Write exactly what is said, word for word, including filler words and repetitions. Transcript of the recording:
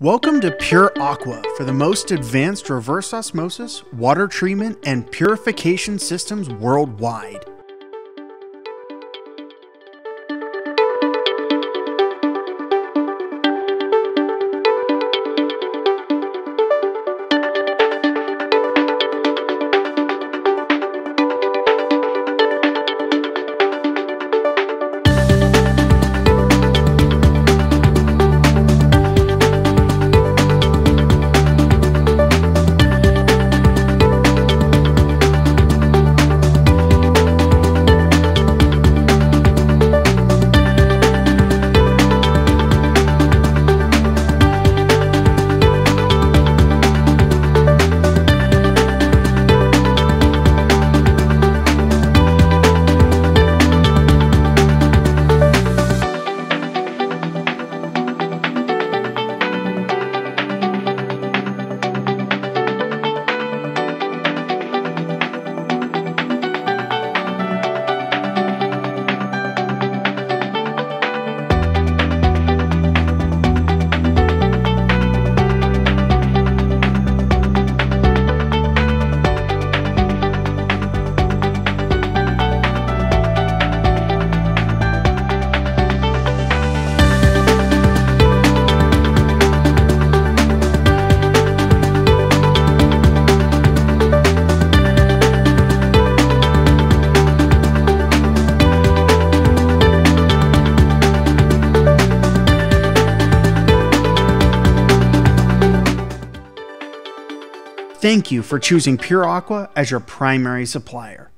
Welcome to Pure Aqua for the most advanced reverse osmosis, water treatment, and purification systems worldwide. Thank you for choosing Pure Aqua as your primary supplier.